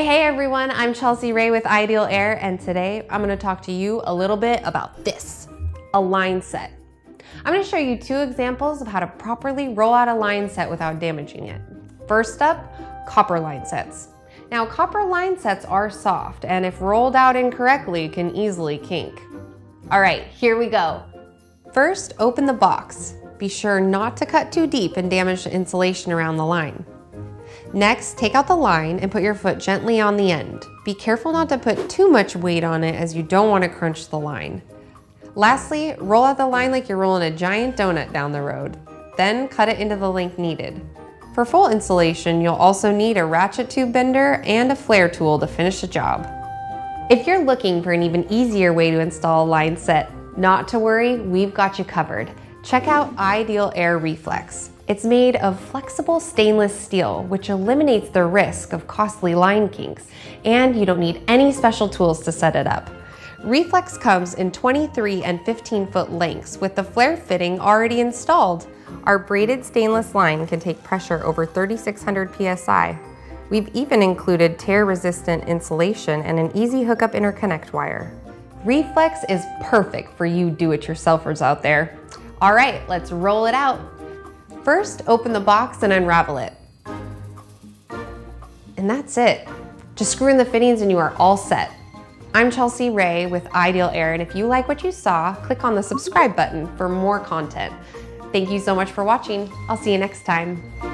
Hey everyone, I'm Chelsea Ray with Ideal Air, and today I'm gonna talk to you a little bit about this, a line set. I'm gonna show you two examples of how to properly roll out a line set without damaging it. First up, copper line sets. Now copper line sets are soft, and if rolled out incorrectly, can easily kink. All right, here we go. First, open the box. Be sure not to cut too deep and damage the insulation around the line. Next, take out the line and put your foot gently on the end. Be careful not to put too much weight on it, as you don't want to crunch the line. Lastly, roll out the line like you're rolling a giant donut down the road. Then cut it into the length needed. For full insulation, you'll also need a ratchet tube bender and a flare tool to finish the job. If you're looking for an even easier way to install a line set, not to worry, we've got you covered. Check out Ideal-Air ReFlex. It's made of flexible stainless steel, which eliminates the risk of costly line kinks, and you don't need any special tools to set it up. ReFlex comes in 23 and 15-foot lengths with the flare fitting already installed. Our braided stainless line can take pressure over 3,600 PSI. We've even included tear-resistant insulation and an easy hookup interconnect wire. ReFlex is perfect for you do-it-yourselfers out there. All right, let's roll it out. First, open the box and unravel it. And that's it. Just screw in the fittings and you are all set. I'm Chelsea Ray with Ideal Air, and if you like what you saw, click on the subscribe button for more content. Thank you so much for watching. I'll see you next time.